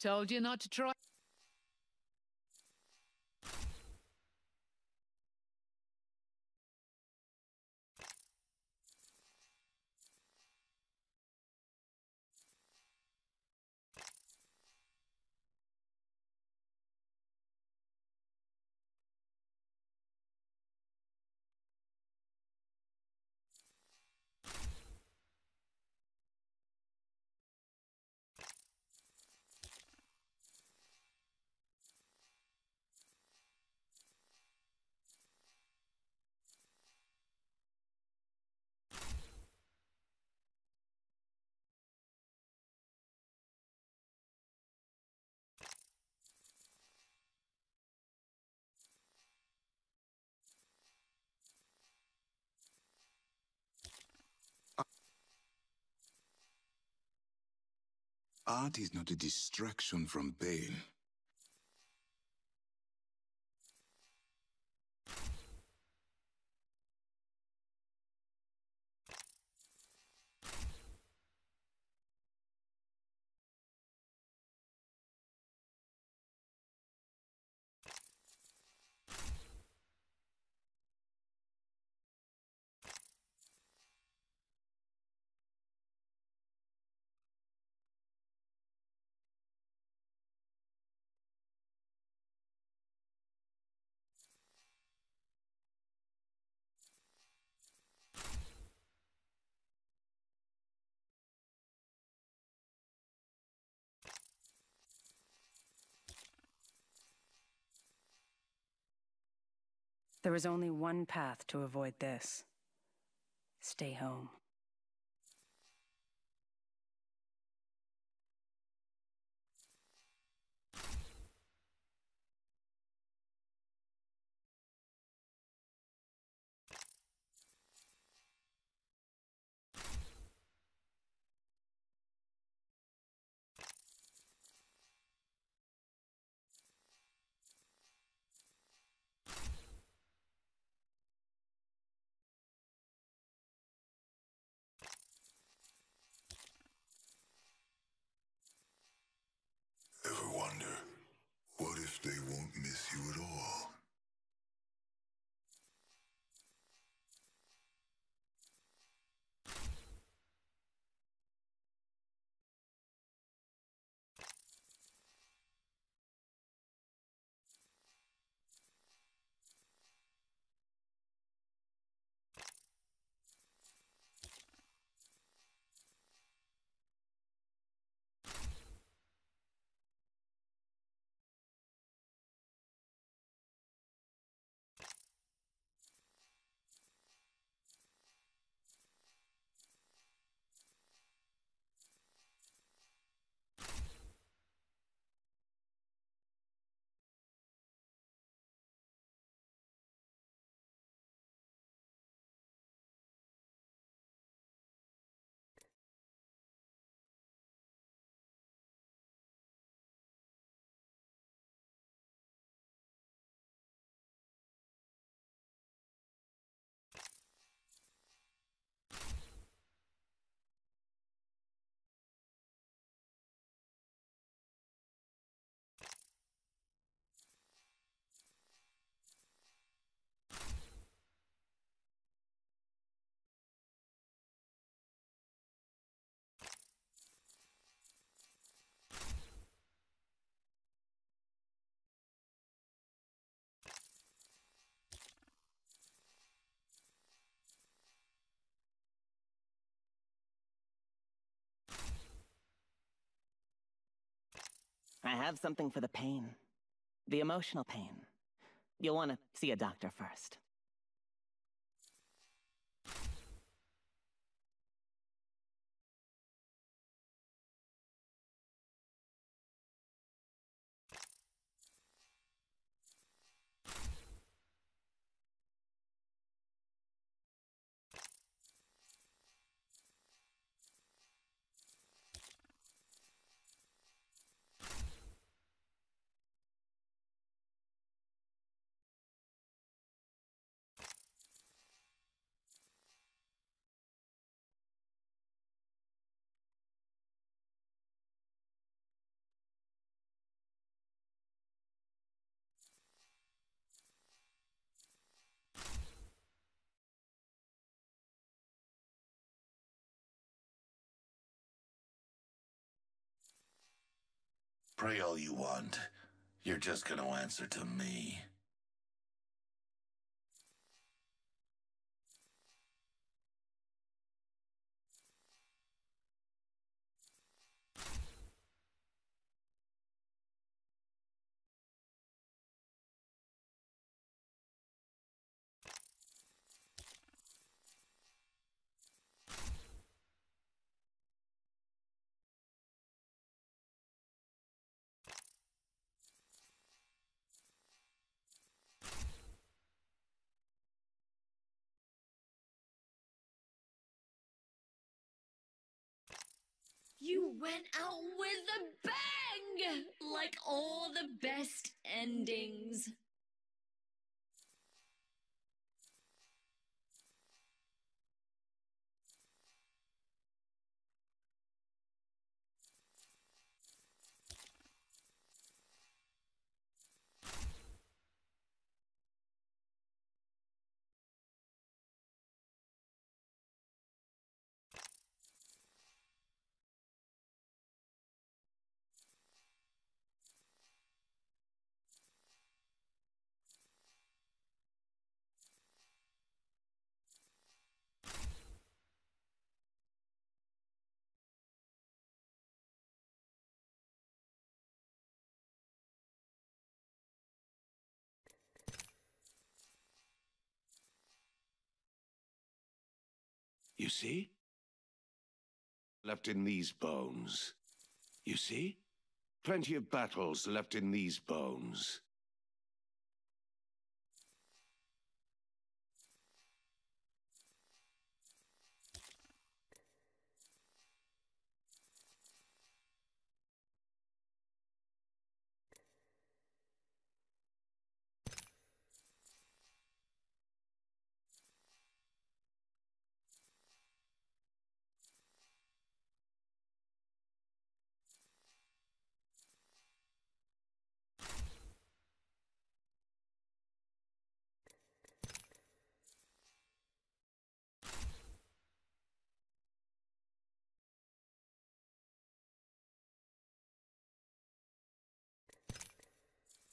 Told you not to try. Art is not a distraction from pain. There is only one path to avoid this. Stay home. They won't miss you at all. I have something for the pain. The emotional pain. You'll want to see a doctor first. Pray all you want. You're just gonna answer to me. You went out with a bang! Like all the best endings. You see? Left in these bones. You see? Plenty of battles left in these bones.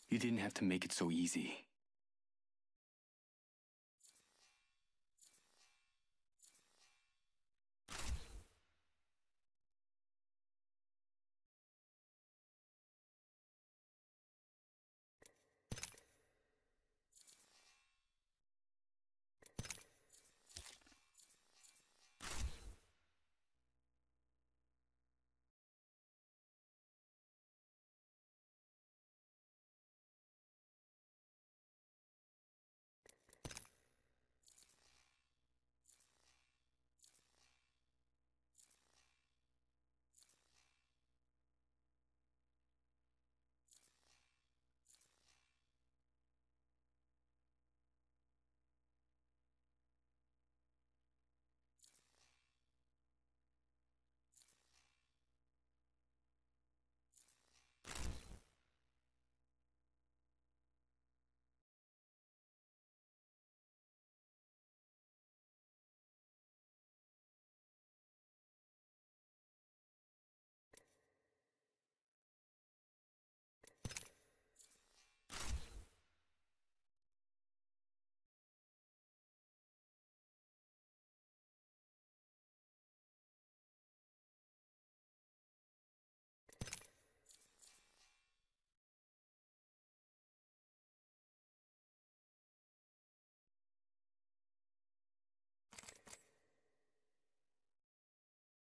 You didn't have to make it so easy.